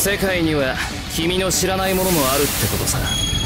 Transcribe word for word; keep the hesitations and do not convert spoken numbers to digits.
世界には君の知らないものもあるってことさ。